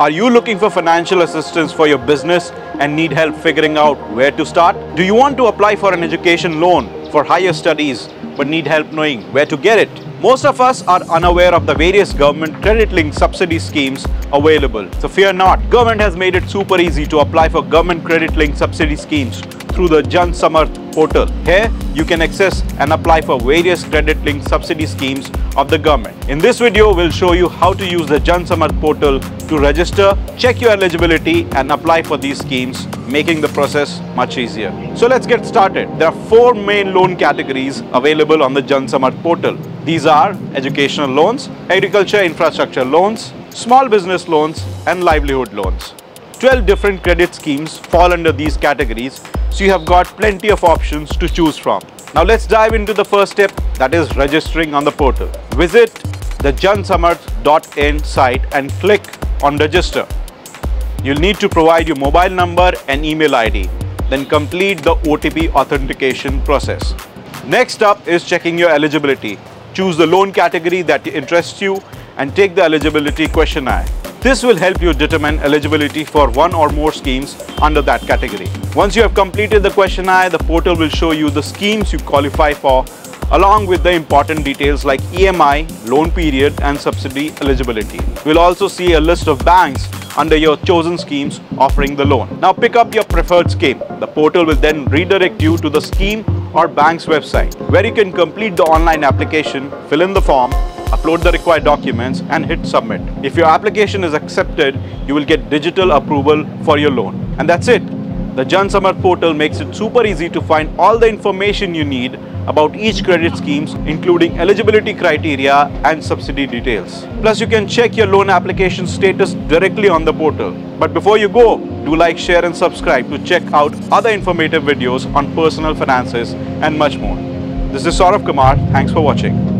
Are you looking for financial assistance for your business and need help figuring out where to start? Do you want to apply for an education loan for higher studies but need help knowing where to get it? Most of us are unaware of the various government credit-linked subsidy schemes available. So fear not, government has made it super easy to apply for government credit-linked subsidy schemes through the JanSamarth portal. Here, you can access and apply for various credit-linked subsidy schemes of the government. In this video, we'll show you how to use the JanSamarth portal to register, check your eligibility and apply for these schemes, making the process much easier. So let's get started. There are four main loan categories available on the JanSamarth portal. These are educational loans, agriculture infrastructure loans, small business loans and livelihood loans. 12 different credit schemes fall under these categories, so you have got plenty of options to choose from. Now let's dive into the first step, that is registering on the portal. Visit the JanSamarth.in site and click on register. You'll need to provide your mobile number and email ID, then complete the OTP authentication process. Next up is checking your eligibility. Choose the loan category that interests you and take the eligibility questionnaire. This will help you determine eligibility for one or more schemes under that category. Once you have completed the questionnaire, the portal will show you the schemes you qualify for, along with the important details like EMI, loan period and subsidy eligibility. We'll also see a list of banks under your chosen schemes offering the loan. Now pick up your preferred scheme. The portal will then redirect you to the scheme or bank's website, where you can complete the online application, fill in the form, upload the required documents and hit submit. If your application is accepted, you will get digital approval for your loan. And that's it. The JanSamarth portal makes it super easy to find all the information you need about each credit schemes, including eligibility criteria and subsidy details. Plus, you can check your loan application status directly on the portal. But before you go, do like, share and subscribe to check out other informative videos on personal finances and much more. This is Saurav Kumar. Thanks for watching.